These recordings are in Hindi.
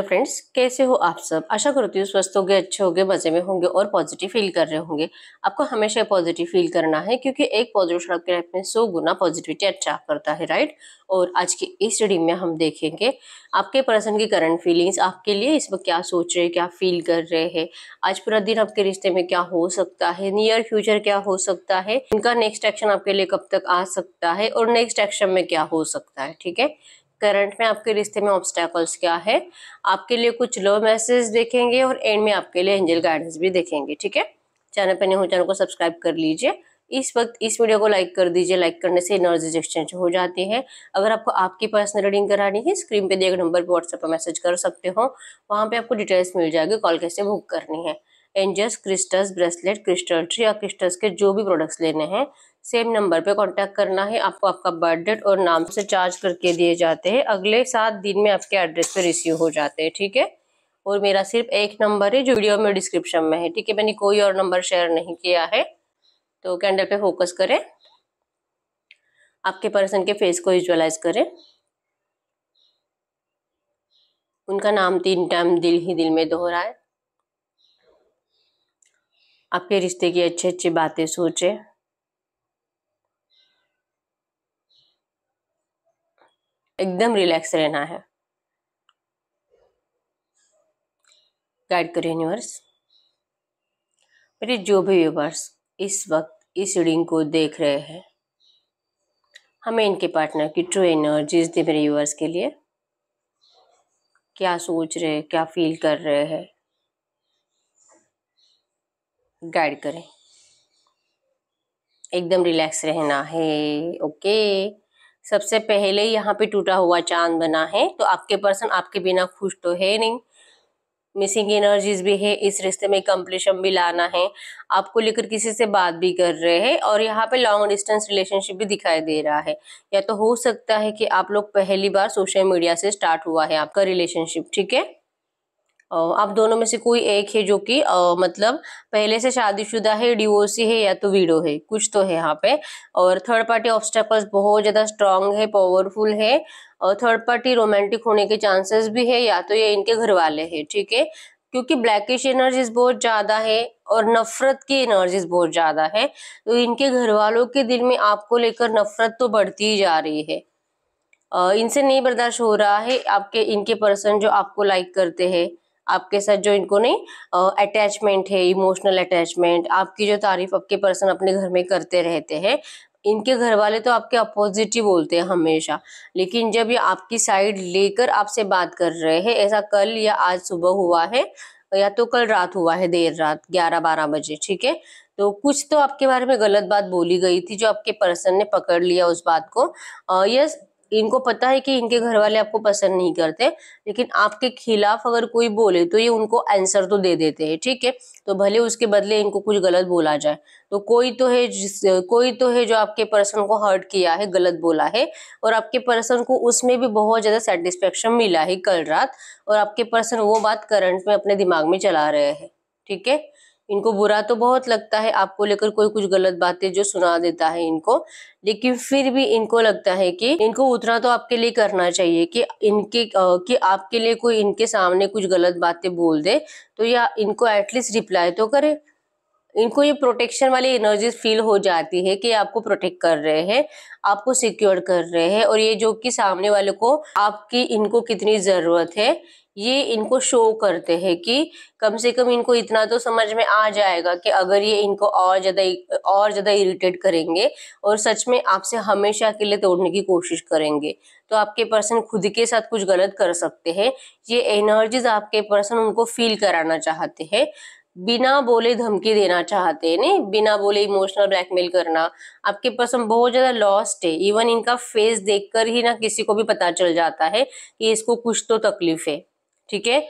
हेलो फ्रेंड्स, कैसे हो आप सब। आशा करती हूँ स्वस्थ होगे, अच्छे होगे, मजे में होंगे और पॉजिटिव फील कर रहे होंगे। आपको हमेशा पॉजिटिव फील करना है क्योंकि एक पॉजिटिव शब्द आपके लाइफ में 100 गुना पॉजिटिविटी अट्रैक्ट करता है, राइट। और आज की इस रीडिंग में हम देखेंगे आपके पर्सन की करंट फीलिंग्स, आपके लिए इस वक्त क्या सोच रहे हैं, क्या फील कर रहे हैं, आज पूरा दिन आपके रिश्ते में क्या हो सकता है, नियर फ्यूचर क्या हो सकता है, इनका नेक्स्ट एक्शन आपके लिए कब तक आ सकता है और नेक्स्ट एक्शन में क्या हो सकता है, ठीक है। करंट में आपके रिश्ते में ऑब्स्टेकल्स क्या है, आपके लिए कुछ लव मैसेज देखेंगे और एंड में आपके लिए एंजल गाइडेंस भी देखेंगे, ठीक है। चैनल पर नहीं हो चैनल को सब्सक्राइब कर लीजिए, इस वक्त इस वीडियो को लाइक कर दीजिए, लाइक करने से एनर्जी एक्सचेंज हो जाती है। अगर आपको आपकी पर्सनल रीडिंग करानी है, स्क्रीन पे दिए गए नंबर पर व्हाट्सएप पर मैसेज कर सकते हो, वहाँ पे आपको डिटेल्स मिल जाएगी, कॉल कैसे बुक करनी है। Angels, crystals, bracelet, crystal tree या क्रिस्टल्स के जो भी प्रोडक्ट्स लेने हैं सेम नंबर पे कांटेक्ट करना है। आपको आपका बर्थ डेट और नाम से चार्ज करके दिए जाते हैं, अगले 7 दिन में आपके एड्रेस पे रिसीव हो जाते हैं, ठीक है। और मेरा सिर्फ एक नंबर है जो वीडियो में डिस्क्रिप्शन में है, ठीक है। मैंने कोई और नंबर शेयर नहीं किया है। तो कैंडल पे फोकस करें, आपके पर्सन के फेस को विजुअलाइज करें, उनका नाम 3 टाइम दिल ही दिल में दोहराए, आपके रिश्ते की अच्छी अच्छी बातें सोचे, एकदम रिलैक्स रहना है। गाइड करें यूनिवर्स। मेरे जो भी व्यूवर्स इस वक्त इस रीडिंग को देख रहे हैं, हमें इनके पार्टनर की ट्रू एनर्जीज दे। मेरे व्यूवर्स के लिए क्या सोच रहे हैं, क्या फील कर रहे हैं, गाइड करें। एकदम रिलैक्स रहना है, ओके। सबसे पहले यहाँ पे टूटा हुआ चांद बना है, तो आपके पर्सन आपके बिना खुश तो है नहीं, मिसिंग एनर्जीज भी है, इस रिश्ते में कंप्लीशन भी लाना है, आपको लेकर किसी से बात भी कर रहे हैं और यहाँ पे लॉन्ग डिस्टेंस रिलेशनशिप भी दिखाई दे रहा है। या तो हो सकता है कि आप लोग पहली बार सोशल मीडिया से स्टार्ट हुआ है आपका रिलेशनशिप, ठीक है। आप दोनों में से कोई एक है जो कि मतलब पहले से शादीशुदा है, डिवोर्सी है या तो विडो है, कुछ तो है यहाँ पे। और थर्ड पार्टी ऑब्स्टेकल्स बहुत ज़्यादा स्ट्रांग है, पावरफुल है, और थर्ड पार्टी रोमांटिक होने के चांसेस भी है, या तो ये इनके घर वाले हैं, ठीक है। क्योंकि ब्लैकिश एनर्जीज बहुत ज़्यादा है और नफरत की एनर्जीज बहुत ज़्यादा है, तो इनके घर वालों के दिल में आपको लेकर नफरत तो बढ़ती ही जा रही है। इनसे नहीं बर्दाश्त हो रहा है आपके इनके पर्सन जो आपको लाइक करते हैं, आपके साथ जो इनको नहीं अटैचमेंट है, इमोशनल अटैचमेंट, आपकी जो तारीफ आपके पर्सन अपने घर में करते रहते हैं। इनके घर वाले तो आपके अपोजिट ही बोलते हैं हमेशा, लेकिन जब ये आपकी साइड लेकर आपसे बात कर रहे हैं, ऐसा कल या आज सुबह हुआ है या तो कल रात हुआ है, देर रात 11-12 बजे, ठीक है। तो कुछ तो आपके बारे में गलत बात बोली गई थी जो आपके पर्सन ने पकड़ लिया उस बात को। यस, इनको पता है कि इनके घर वाले आपको पसंद नहीं करते, लेकिन आपके खिलाफ अगर कोई बोले तो ये उनको आंसर तो दे देते हैं, ठीक है। तो भले उसके बदले इनको कुछ गलत बोला जाए, तो कोई तो है जो आपके पर्सन को हर्ट किया है, गलत बोला है, और आपके पर्सन को उसमें भी बहुत ज़्यादा सेटिस्फेक्शन मिला है कल रात, और आपके पर्सन वो बात करंट में अपने दिमाग में चला रहे हैं, ठीक है। इनको बुरा तो बहुत लगता है आपको लेकर, कोई कुछ गलत बातें जो सुना देता है इनको, लेकिन फिर भी इनको लगता है कि इनको उतना तो आपके लिए करना चाहिए कि कि आपके लिए कोई इनके सामने कुछ गलत बातें बोल दे तो या इनको एटलीस्ट रिप्लाई तो करे। इनको ये प्रोटेक्शन वाली एनर्जी फील हो जाती है कि आपको प्रोटेक्ट कर रहे हैं, आपको सिक्योर कर रहे हैं, और ये जो कि सामने वाले को आपकी इनको कितनी ज़रूरत है ये इनको शो करते हैं कि कम से कम इनको इतना तो समझ में आ जाएगा कि अगर ये इनको और ज़्यादा इरिटेट करेंगे और सच में आपसे हमेशा के लिए तोड़ने की कोशिश करेंगे तो आपके पर्सन खुद के साथ कुछ गलत कर सकते हैं। ये एनर्जीज आपके पर्सन उनको फील कराना चाहते हैं, बिना बोले धमकी देना चाहते हैं, नहीं बिना बोले इमोशनल ब्लैकमेल करना। आपके पर्सन बहुत ज़्यादा लॉस्ट है, इवन इनका फेस देखकर ही ना किसी को भी पता चल जाता है कि इसको कुछ तो तकलीफ है, ठीक है।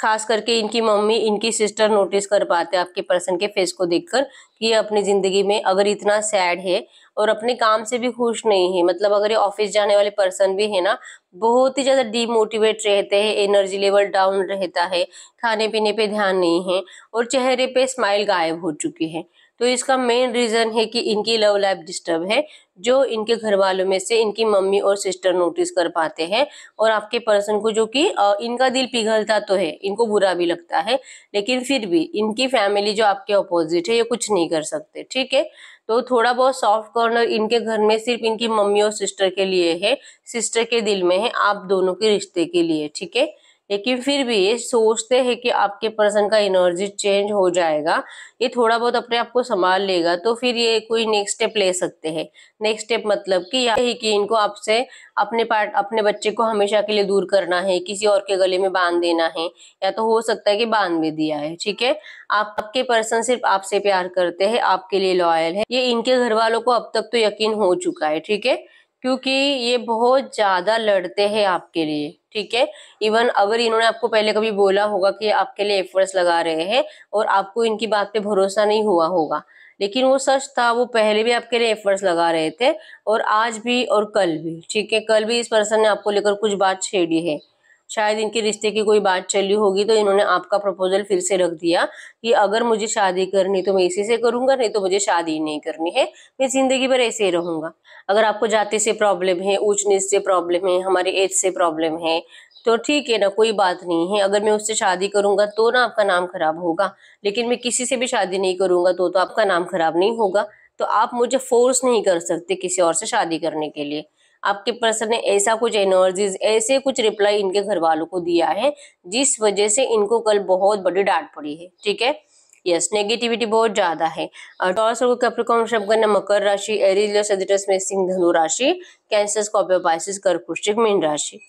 खास करके इनकी मम्मी, इनकी सिस्टर नोटिस कर पाते हैं आपके पर्सन के फेस को देखकर कि ये अपनी ज़िंदगी में अगर इतना सैड है और अपने काम से भी खुश नहीं है, मतलब अगर ये ऑफिस जाने वाले पर्सन भी है ना, बहुत ही ज़्यादा डीमोटिवेट रहते हैं, एनर्जी लेवल डाउन रहता है, खाने पीने पे ध्यान नहीं है और चेहरे पे स्माइल गायब हो चुकी है। तो इसका मेन रीजन है कि इनकी लव लाइफ डिस्टर्ब है, जो इनके घर वालों में से इनकी मम्मी और सिस्टर नोटिस कर पाते हैं। और आपके पर्सन को, जो कि इनका दिल पिघलता तो है, इनको बुरा भी लगता है, लेकिन फिर भी इनकी फैमिली जो आपके अपोजिट है ये कुछ नहीं कर सकते। ठीक है, तो थोड़ा बहुत सॉफ्ट कॉर्नर इनके घर में सिर्फ इनकी मम्मी और सिस्टर के लिए है, सिस्टर के दिल में है आप दोनों के रिश्ते के लिए। ठीक है, लेकिन फिर भी ये सोचते हैं कि आपके पर्सन का एनर्जी चेंज हो जाएगा, ये थोड़ा बहुत अपने आप को संभाल लेगा तो फिर ये कोई नेक्स्ट स्टेप ले सकते हैं। नेक्स्ट स्टेप मतलब कि यही कि इनको आपसे अपने बच्चे को हमेशा के लिए दूर करना है, किसी और के गले में बांध देना है, या तो हो सकता है कि बांध भी दिया है। ठीक है, आपके पर्सन सिर्फ आपसे प्यार करते हैं, आपके लिए लॉयल है, ये इनके घर वालों को अब तक तो यकीन हो चुका है। ठीक है, क्योंकि ये बहुत ज्यादा लड़ते हैं आपके लिए। ठीक है, इवन अगर इन्होंने आपको पहले कभी बोला होगा कि आपके लिए एफर्ट्स लगा रहे हैं और आपको इनकी बात पे भरोसा नहीं हुआ होगा, लेकिन वो सच था, वो पहले भी आपके लिए एफर्ट्स लगा रहे थे और आज भी और कल भी। ठीक है, कल भी इस पर्सन ने आपको लेकर कुछ बात छेड़ी है, शायद इनके रिश्ते की कोई बात चली होगी तो इन्होंने आपका प्रपोजल फिर से रख दिया कि अगर मुझे शादी करनी तो मैं इसी से करूंगा, नहीं तो मुझे शादी नहीं करनी है, मैं जिंदगी भर ऐसे ही रहूंगा। अगर आपको जाति से प्रॉब्लम है, ऊंच नीच से प्रॉब्लम है, हमारे एज से प्रॉब्लम है, तो ठीक है ना, कोई बात नहीं है, अगर मैं उससे शादी करूंगा तो ना आपका नाम खराब होगा, लेकिन मैं किसी से भी शादी नहीं करूंगा तो आपका नाम खराब नहीं होगा। तो आप मुझे फोर्स नहीं कर सकते किसी और से शादी करने के लिए। आपके पर्सन ने ऐसा कुछ एनर्जीज, ऐसे कुछ रिप्लाई इनके घर वालों को दिया है जिस वजह से इनको कल बहुत बड़ी डांट पड़ी है। ठीक है, यस, नेगेटिविटी बहुत ज्यादा है। टॉरस, कैप्रिकॉन, वृश्चिक, मकर राशि, एरीज, सजिटेरियस, मेषिंग, धनु राशि, कैंसर, स्कॉर्पियो, पाइसेस, कर्क, मीन राशि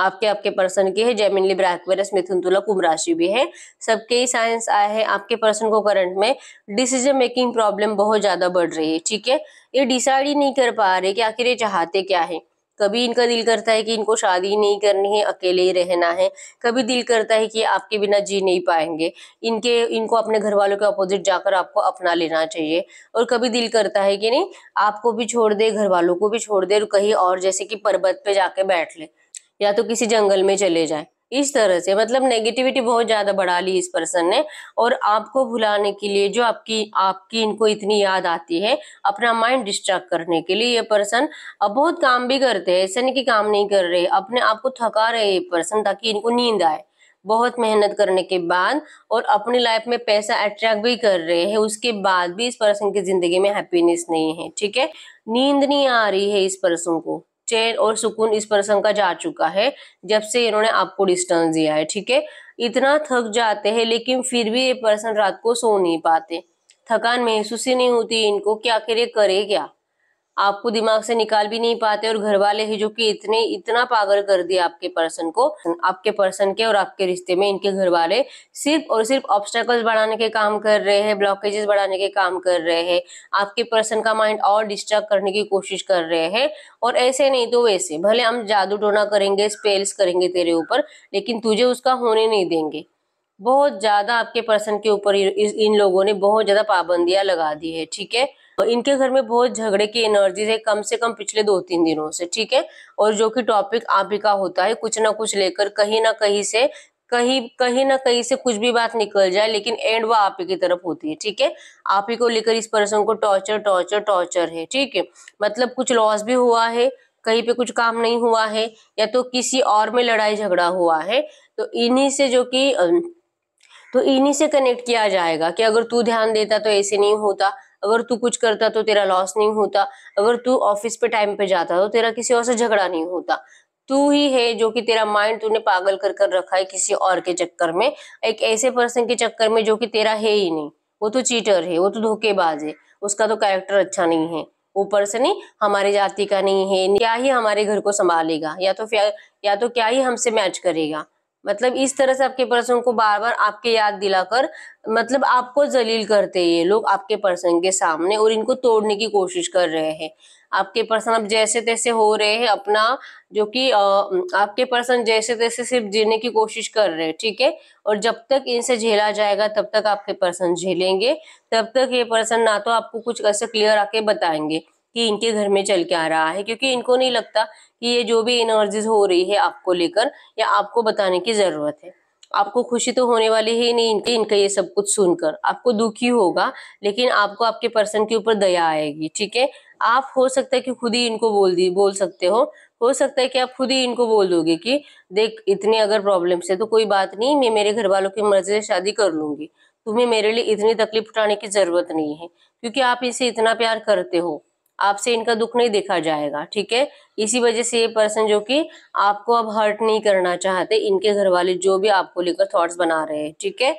आपके पर्सन की है। जेमिनी, लिब्रा, एक्वेरियस, मिथुन, तुला, कुंभ राशि भी है, सबके ही साइंस आए हैं। आपके पर्सन को करंट में डिसीजन मेकिंग प्रॉब्लम बहुत ज्यादा बढ़ रही है। ठीक है, ये डिसाइड ही नहीं कर पा रहे कि आखिर ये चाहते क्या है। कभी इनका दिल करता है कि इनको शादी नहीं करनी है, अकेले ही रहना है, कभी दिल करता है कि आपके बिना जी नहीं पाएंगे, इनको अपने घर वालों के अपोजिट जाकर आपको अपना लेना चाहिए, और कभी दिल करता है कि नहीं, आपको भी छोड़ दे, घर वालों को भी छोड़ दे, कहीं और जैसे कि पर्वत पे जाके बैठ ले, या तो किसी जंगल में चले जाए। इस तरह से मतलब नेगेटिविटी बहुत ज्यादा बढ़ा ली इस पर्सन ने। और आपको भुलाने के लिए, जो आपकी इनको इतनी याद आती है, अपना माइंड डिस्ट्रैक्ट करने के लिए ये पर्सन अब बहुत काम भी करते हैं, ऐसा नहीं कि काम नहीं कर रहे, अपने आप को थका रहे ये पर्सन ताकि इनको नींद आए बहुत मेहनत करने के बाद। और अपनी लाइफ में पैसा अट्रैक्ट भी कर रहे हैं, उसके बाद भी इस पर्सन की जिंदगी में हैप्पीनेस नहीं है। ठीक है, नींद नहीं आ रही है इस पर्सन को, चैन और सुकून इस पर्सन का जा चुका है जब से इन्होंने आपको डिस्टेंस दिया है। ठीक है, इतना थक जाते हैं लेकिन फिर भी ये पर्सन रात को सो नहीं पाते, थकान महसूस ही नहीं होती इनको कि आखिर ये करे क्या, आपको दिमाग से निकाल भी नहीं पाते। और घर वाले हैं जो कि इतना पागल कर दिया आपके पर्सन को, आपके पर्सन के और आपके रिश्ते में इनके घर वाले सिर्फ और सिर्फ ऑब्स्टेकल्स बढ़ाने के काम कर रहे हैं, ब्लॉकेजेस बढ़ाने के काम कर रहे हैं, आपके पर्सन का माइंड और डिस्ट्रैक्ट करने की कोशिश कर रहे हैं। और ऐसे नहीं तो वैसे, भले हम जादू टोना करेंगे, स्पेल्स करेंगे तेरे ऊपर, लेकिन तुझे उसका होने नहीं देंगे। बहुत ज्यादा आपके पर्सन के ऊपर इन लोगों ने बहुत ज्यादा पाबंदियां लगा दी है। ठीक है, इनके घर में बहुत झगड़े की एनर्जीज है कम से कम पिछले 2-3 दिनों से। ठीक है, और जो कि टॉपिक आप ही का होता है, कुछ ना कुछ लेकर कहीं ना कहीं से कुछ भी बात निकल जाए, लेकिन एंड वह आप ही की तरफ होती है। ठीक है, आप ही को लेकर इस पर्सन को टॉर्चर टॉर्चर टॉर्चर है। ठीक है, मतलब कुछ लॉस भी हुआ है, कहीं पे कुछ काम नहीं हुआ है, या तो किसी और में लड़ाई झगड़ा हुआ है, तो इन्हीं से कनेक्ट किया जाएगा कि अगर तू ध्यान देता तो ऐसे नहीं होता, अगर तू कुछ करता तो तेरा लॉस नहीं होता, अगर तू ऑफिस पे टाइम पे जाता तो तेरा किसी और से झगड़ा नहीं होता, तू ही है जो कि तेरा माइंड तूने पागल कर कर रखा है किसी और के चक्कर में, एक ऐसे पर्सन के चक्कर में जो कि तेरा है ही नहीं, वो तो चीटर है, वो तो धोखेबाज है, उसका तो कैरेक्टर अच्छा नहीं है, ऊपर से नहीं हमारे जाति का नहीं है, क्या ही हमारे घर को संभालेगा, या तो क्या ही हमसे मैच करेगा। मतलब इस तरह से आपके पर्सन को बार बार आपके याद दिलाकर मतलब आपको जलील करते हैं ये लोग आपके पर्सन के सामने, और इनको तोड़ने की कोशिश कर रहे हैं। आपके पर्सन अब जैसे तैसे हो रहे हैं अपना, जो कि आपके पर्सन जैसे तैसे सिर्फ जीने की कोशिश कर रहे हैं। ठीक है, और जब तक इनसे झेला जाएगा तब तक आपके पर्सन झेलेंगे, तब तक ये पर्सन ना तो आपको कुछ ऐसे क्लियर आके बताएंगे कि इनके घर में चल के आ रहा है, क्योंकि इनको नहीं लगता कि ये जो भी एनर्जीज हो रही है आपको लेकर, या आपको बताने की जरूरत है। आपको खुशी तो होने वाली ही नहीं इनका ये सब कुछ सुनकर। आपको दुखी होगा लेकिन आपको आपके पर्सन के ऊपर दया आएगी, ठीक है। आप हो सकता है कि खुद ही इनको बोल सकते हो सकता है कि आप खुद ही इनको बोल दोगे कि देख इतने अगर प्रॉब्लम्स है तो कोई बात नहीं, मैं मेरे घर वालों की मर्जी से शादी कर लूंगी, तुम्हें मेरे लिए इतनी तकलीफ उठाने की जरूरत नहीं है, क्योंकि आप इसे इतना प्यार करते हो, आपसे इनका दुख नहीं देखा जाएगा, ठीक है। इसी वजह से ये पर्सन जो कि आपको अब हर्ट नहीं करना चाहते, इनके घर वाले जो भी आपको लेकर थॉट्स बना रहे हैं, ठीक है,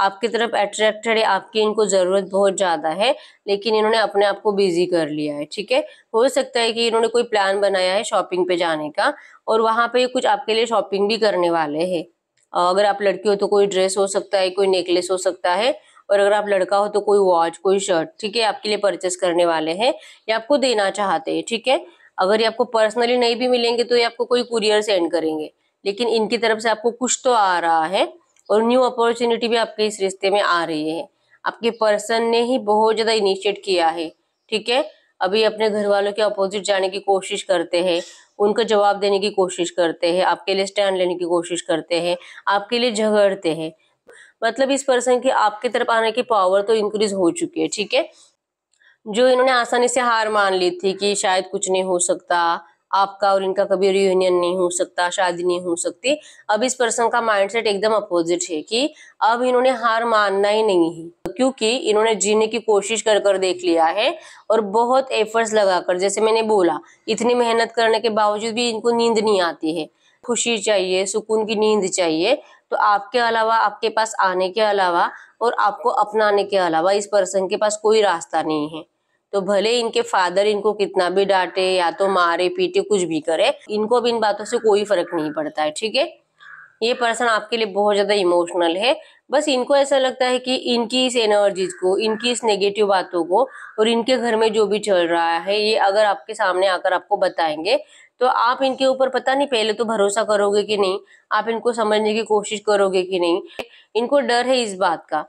आपकी तरफ अट्रैक्टेड है, आपकी इनको जरूरत बहुत ज्यादा है, लेकिन इन्होंने अपने आप को बिजी कर लिया है, ठीक है। हो सकता है कि इन्होंने कोई प्लान बनाया है शॉपिंग पे जाने का और वहां पे कुछ आपके लिए शॉपिंग भी करने वाले हैं। अगर आप लड़की हो तो कोई ड्रेस हो सकता है, कोई नेकलेस हो सकता है, और अगर आप लड़का हो तो कोई वॉच, कोई शर्ट, ठीक है, आपके लिए परचेस करने वाले हैं या आपको देना चाहते हैं, ठीक है। अगर ये आपको पर्सनली नहीं भी मिलेंगे तो ये आपको कोई कुरियर सेंड करेंगे, लेकिन इनकी तरफ से आपको कुछ तो आ रहा है और न्यू अपॉर्चुनिटी भी आपके इस रिश्ते में आ रही है। आपके पर्सन ने ही बहुत ज्यादा इनिशिएट किया है, ठीक है। अभी अपने घर वालों के अपोजिट जाने की कोशिश करते हैं, उनका जवाब देने की कोशिश करते हैं, आपके लिए स्टैंड लेने की कोशिश करते हैं, आपके लिए झगड़ते हैं। मतलब इस पर्सन की आपकी तरफ आने की पावर तो इंक्रीज हो चुकी है, ठीक है। जो इन्होंने आसानी से हार मान ली थी कि शायद कुछ नहीं हो सकता, आपका और इनका कभी रियूनियन नहीं हो सकता, शादी नहीं हो सकती, अब इस पर्सन का माइंडसेट एकदम अपोजिट है कि अब इन्होंने हार मानना ही नहीं है, क्योंकि इन्होंने जीने की कोशिश कर कर देख लिया है और बहुत एफर्ट्स लगाकर, जैसे मैंने बोला इतनी मेहनत करने के बावजूद भी इनको नींद नहीं आती है। खुशी चाहिए, सुकून की नींद चाहिए, तो आपके अलावा, आपके पास आने के अलावा और आपको अपनाने के अलावा इस पर्सन के पास कोई रास्ता नहीं है। तो भले इनके फादर इनको कितना भी डांटे या तो मारे पीटे कुछ भी करे, इनको अब इन बातों से कोई फर्क नहीं पड़ता है, ठीक है। ये पर्सन आपके लिए बहुत ज्यादा इमोशनल है, बस इनको ऐसा लगता है कि इनकी इस एनर्जीज को, इनकी इस नेगेटिव बातों को और इनके घर में जो भी चल रहा है, ये अगर आपके सामने आकर आपको बताएंगे तो आप इनके ऊपर पता नहीं पहले तो भरोसा करोगे कि नहीं, आप इनको समझने की कोशिश करोगे कि नहीं। इनको डर है इस बात का,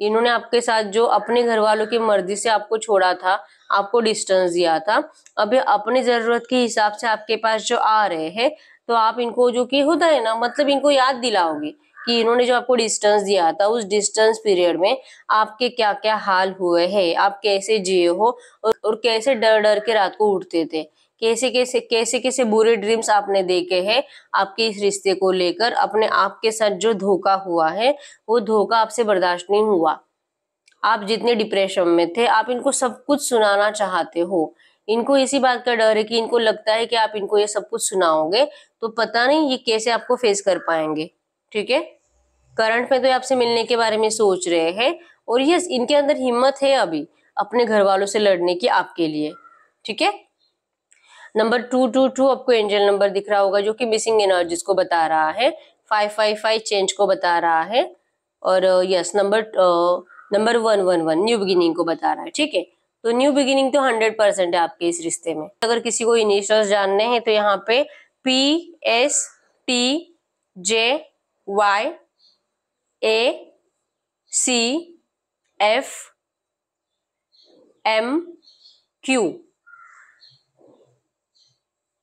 इन्होंने आपके साथ जो अपने घर वालों की मर्जी से आपको छोड़ा था, आपको डिस्टेंस दिया था, अब ये अपनी जरूरत के हिसाब से आपके पास जो आ रहे हैं, तो आप इनको जो कि होता है ना, मतलब इनको याद दिलाओगे कि इन्होंने जो आपको डिस्टेंस दिया था, उस डिस्टेंस पीरियड में आपके क्या क्या हाल हुए हैं, आप कैसे जिए हो और कैसे डर डर के रात को उठते थे, कैसे कैसे बुरे ड्रीम्स आपने देखे हैं, आपके इस रिश्ते को लेकर अपने आप के साथ जो धोखा हुआ है, वो धोखा आपसे बर्दाश्त नहीं हुआ। आप जितने डिप्रेशन में थे, आप इनको सब कुछ सुनाना चाहते हो। इनको इसी बात का डर है कि इनको लगता है कि आप इनको ये सब कुछ सुनाओगे तो पता नहीं ये कैसे आपको फेस कर पाएंगे, ठीक है। करंट में तो आपसे मिलने के बारे में सोच रहे हैं और यस, इनके अंदर हिम्मत है अभी अपने घर वालों से लड़ने की आपके लिए, ठीक है। नंबर 222 आपको एंजल नंबर दिख रहा होगा जो कि मिसिंग एनर्जीज को बता रहा है, 555 चेंज को बता रहा है और यस नंबर 111 न्यू बिगिनिंग को बता रहा है, ठीक है। तो न्यू बिगिनिंग तो 100% है आपके इस रिश्ते में। अगर किसी को इनिशियल्स जानने हैं तो यहाँ पे PSTJYACFMQ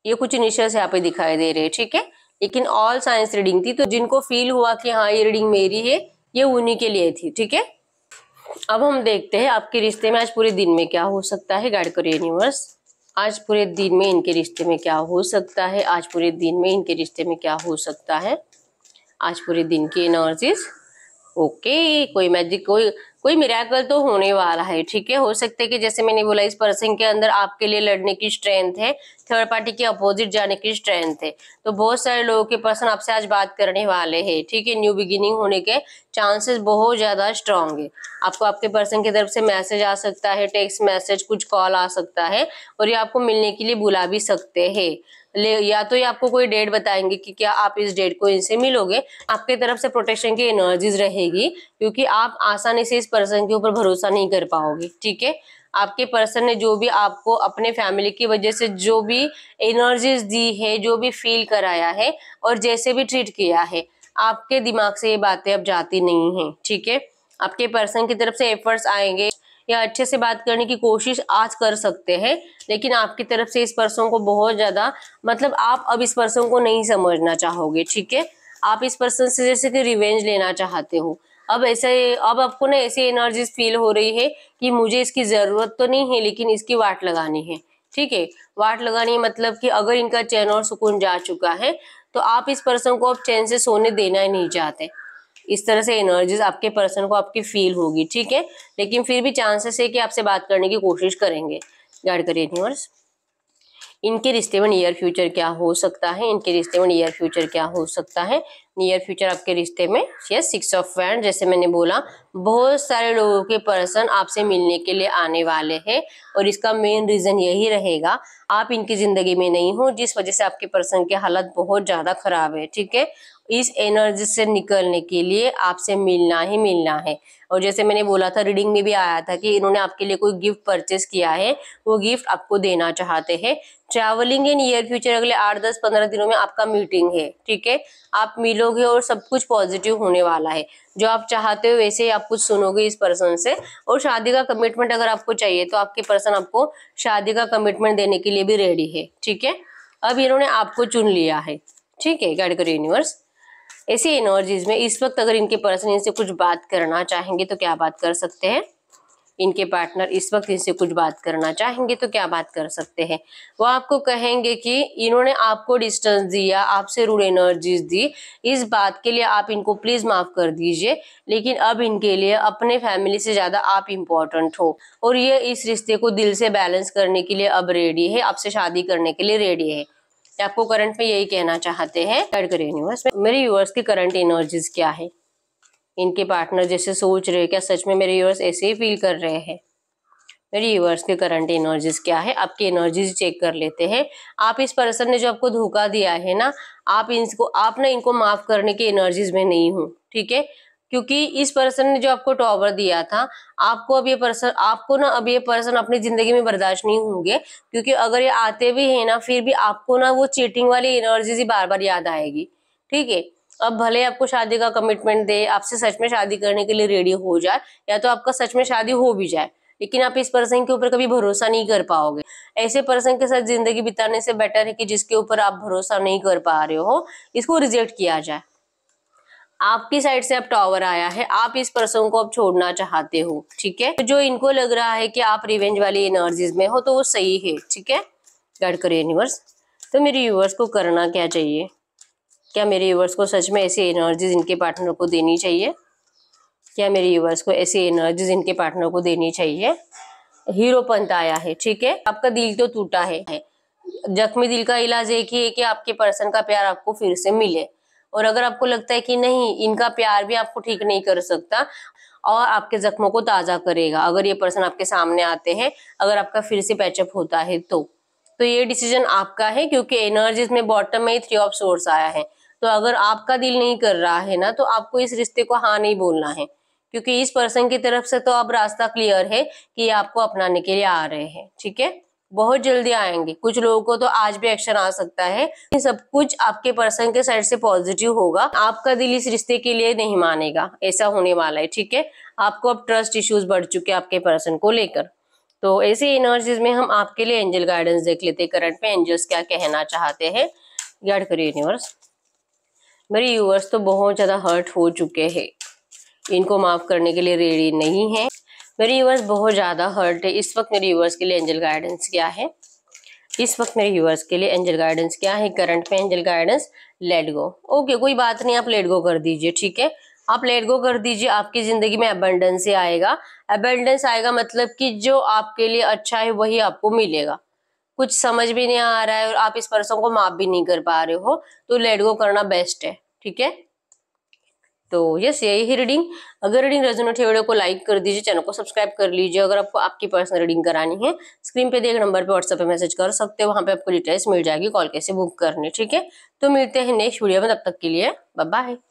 ये कुछ इनिशियल्स यहाँ पे दिखाई दे रहे हैं, ठीक है। लेकिन ऑल साइंस रीडिंग थी, तो जिनको फील हुआ कि हाँ ये रीडिंग मेरी है, ये उन्हीं के लिए थी, ठीक है। अब हम देखते हैं आपके रिश्ते में आज पूरे दिन में क्या हो सकता है। गाइड करो यूनिवर्स, आज पूरे दिन में इनके रिश्ते में क्या हो सकता है, आज पूरे दिन में इनके रिश्ते में क्या हो सकता है, आज पूरे दिन की एनर्जीज। ओके, कोई मैजिक, कोई मिरेकल तो होने वाला है, ठीक है। हो सकता है कि जैसे मैंने बोला इस पर्सन के अंदर आपके लिए लड़ने की स्ट्रेंथ है, थर्ड पार्टी के अपोजिट जाने की स्ट्रेंथ है, तो बहुत सारे लोगों के पर्सन आपसे आज बात करने वाले हैं, ठीक है। न्यू बिगिनिंग होने के चांसेस बहुत ज्यादा स्ट्रांग है। आपको आपके पर्सन की तरफ से मैसेज आ सकता है, टेक्स्ट मैसेज, कुछ कॉल आ सकता है और ये आपको मिलने के लिए बुला भी सकते हैं, या तो ये आपको कोई डेट बताएंगे कि क्या आप इस डेट को इनसे मिलोगे। आपके तरफ से प्रोटेक्शन की एनर्जीज रहेगी, क्योंकि आप आसानी से इस पर्सन के ऊपर भरोसा नहीं कर पाओगे, ठीक है। आपके पर्सन ने जो भी आपको अपने फैमिली की वजह से जो भी एनर्जीज दी है, जो भी फील कराया है और जैसे भी ट्रीट किया है, आपके दिमाग से ये बातें अब जाती नहीं है, ठीक है। आपके पर्सन की तरफ से एफर्ट्स आएंगे या अच्छे से बात करने की कोशिश आज कर सकते हैं, लेकिन आपकी तरफ से इस पर्सन को बहुत ज्यादा, मतलब आप अब इस पर्सन को नहीं समझना चाहोगे, ठीक है। आप इस पर्सन से जैसे कि रिवेंज लेना चाहते हो। अब आपको ना ऐसी एनर्जीज फील हो रही है कि मुझे इसकी जरूरत तो नहीं है लेकिन इसकी वाट लगानी है। ठीक है, वाट लगानी मतलब कि अगर इनका चैन और सुकून जा चुका है तो आप इस पर्सन को अब चैन से सोने देना ही नहीं चाहते। इस तरह से एनर्जीज आपके पर्सन को आपकी फील होगी। ठीक है, लेकिन फिर भी चांसेस है कि आपसे बात करने की कोशिश करेंगे। गाइड करिए यूनिवर्स, इनके रिश्ते में नियर फ्यूचर क्या हो सकता है, इनके रिश्ते में नियर फ्यूचर क्या हो सकता है। नियर फ्यूचर आपके रिश्ते में या 6 ऑफ वैंड, जैसे मैंने बोला बहुत सारे लोगों के पर्सन आपसे मिलने के लिए आने वाले हैं और इसका मेन रीजन यही रहेगा आप इनकी जिंदगी में नहीं हो, जिस वजह से आपके पर्सन की हालत बहुत ज्यादा खराब है। ठीक है, इस एनर्जी से निकलने के लिए आपसे मिलना ही मिलना है। और जैसे मैंने बोला था, रीडिंग में भी आया था कि इन्होंने आपके लिए कोई गिफ्ट परचेस किया है, वो गिफ्ट आपको देना चाहते हैं। ट्रैवलिंग इन नियर फ्यूचर, अगले 8-10-15 दिनों में आपका मीटिंग है। ठीक है, आप मिलोगे और सब कुछ पॉजिटिव होने वाला है। जो आप चाहते हो वैसे ही आप कुछ सुनोगे इस पर्सन से। और शादी का कमिटमेंट अगर आपको चाहिए तो आपके पर्सन आपको शादी का कमिटमेंट देने के लिए भी रेडी है। ठीक है, अब इन्होंने आपको चुन लिया है। ठीक है, गाइड करो यूनिवर्स, ऐसी एनर्जीज में इस वक्त अगर इनके पर्सन इनसे कुछ बात करना चाहेंगे तो क्या बात कर सकते हैं। इनके पार्टनर इस वक्त इनसे कुछ बात करना चाहेंगे तो क्या बात कर सकते हैं। वो आपको कहेंगे कि इन्होंने आपको डिस्टेंस दिया, आपसे रूड एनर्जीज दी, इस बात के लिए आप इनको प्लीज माफ कर दीजिए, लेकिन अब इनके लिए अपने फैमिली से ज्यादा आप इम्पोर्टेंट हो और ये इस रिश्ते को दिल से बैलेंस करने के लिए अब रेडी है, आपसे शादी करने के लिए रेडी है। आपको करंट में यही कहना चाहते हैं। ऐड करें यूनिवर्स, मेरे यूनिवर्स की करंट एनर्जीज क्या है, इनके पार्टनर जैसे सोच रहे हैं क्या सच में मेरे यूनिवर्स ऐसे ही फील कर रहे हैं। मेरे यूनिवर्स के करंट एनर्जीज क्या है, आपकी एनर्जीज चेक कर लेते हैं। आप इस पर्सन ने जो आपको धोखा दिया है ना, आप ना इनको माफ करने की एनर्जीज में नहीं हो। ठीक है, क्योंकि इस पर्सन ने जो आपको टॉवर दिया था, आपको अब ये पर्सन अपनी जिंदगी में बर्दाश्त नहीं होंगे, क्योंकि अगर ये आते भी हैं ना फिर भी आपको ना वो चीटिंग वाली एनर्जीज ही बार बार याद आएगी। ठीक है, अब भले आपको शादी का कमिटमेंट दे, आपसे सच में शादी करने के लिए रेडी हो जाए या तो आपका सच में शादी हो भी जाए, लेकिन आप इस पर्सन के ऊपर कभी भरोसा नहीं कर पाओगे। ऐसे पर्सन के साथ जिंदगी बिताने से बेटर है कि जिसके ऊपर आप भरोसा नहीं कर पा रहे हो, इसको रिजेक्ट किया जाए। आपकी साइड से अब टॉवर आया है, आप इस पर्सन को अब छोड़ना चाहते हो। ठीक है, जो इनको लग रहा है कि आप रिवेंज वाली एनर्जीज में हो तो वो सही है। ठीक है, गाइड करो यूनिवर्स, तो मेरे यूनिवर्स को करना क्या चाहिए, क्या मेरे यूनिवर्स को सच में ऐसी एनर्जीज इनके पार्टनर को देनी चाहिए, क्या मेरे यूनिवर्स को ऐसी एनर्जीज इनके पार्टनर को देनी चाहिए। हीरोपंत आया है। ठीक है, आपका दिल तो टूटा है, जख्मी दिल का इलाज एक ही है कि आपके पर्सन का प्यार आपको फिर से मिले। और अगर आपको लगता है कि नहीं इनका प्यार भी आपको ठीक नहीं कर सकता और आपके जख्मों को ताजा करेगा, अगर ये पर्सन आपके सामने आते हैं, अगर आपका फिर से पैचअप होता है तो ये डिसीजन आपका है, क्योंकि एनर्जीज में बॉटम में ही 3 ऑफ सोर्स आया है। तो अगर आपका दिल नहीं कर रहा है ना तो आपको इस रिश्ते को हाँ नहीं बोलना है, क्योंकि इस पर्सन की तरफ से तो अब रास्ता क्लियर है कि ये आपको अपनाने के लिए आ रहे हैं। ठीक है, बहुत जल्दी आएंगे, कुछ लोगों को तो आज भी एक्शन आ सकता है। सब कुछ आपके पर्सन के साइड से पॉजिटिव होगा, आपका दिल इस रिश्ते के लिए नहीं मानेगा, ऐसा होने वाला है। ठीक है, आपको अब ट्रस्ट इश्यूज बढ़ चुके हैं आपके पर्सन को लेकर। तो ऐसी एनर्जीज में हम आपके लिए एंजल गाइडेंस देख लेते हैं, करंट में एंजल्स क्या कहना चाहते हैं। गाइड करिए यूनिवर्स, मेरे यूनिवर्स तो बहुत ज्यादा हर्ट हो चुके हैं, इनको माफ करने के लिए रेडी नहीं है। मेरे यूनिवर्स बहुत ज़्यादा हर्ट है, इस वक्त मेरे यूनिवर्स के लिए एंजल गाइडेंस क्या है, इस वक्त मेरे यूनिवर्स के लिए एंजल गाइडेंस क्या है। करंट में angel guidance let go. Okay, कोई बात नहीं, आप लेट गो कर दीजिए। ठीक है, आप लेट गो कर दीजिए, आपकी ज़िंदगी में अबंडेंस ही आएगा। अबंडेंस आएगा मतलब कि जो आपके लिए अच्छा है वही आपको मिलेगा। कुछ समझ भी नहीं आ रहा है और आप इस पर्सन को माफ भी नहीं कर पा रहे हो तो लेट गो करना बेस्ट है। ठीक है, तो यस यही है रीडिंग। अगर रीडिंग रेजोनेट है वीडियो को लाइक कर दीजिए, चैनल को सब्सक्राइब कर लीजिए। अगर आपको आपकी पर्सनल रीडिंग करानी है स्क्रीन पे दिए नंबर पे व्हाट्सएप पे मैसेज कर सकते हो, वहाँ पे आपको डिटेल्स मिल जाएगी कॉल कैसे बुक करनी। ठीक है, तो मिलते हैं नेक्स्ट वीडियो में, तब तक के लिए बाय बाय।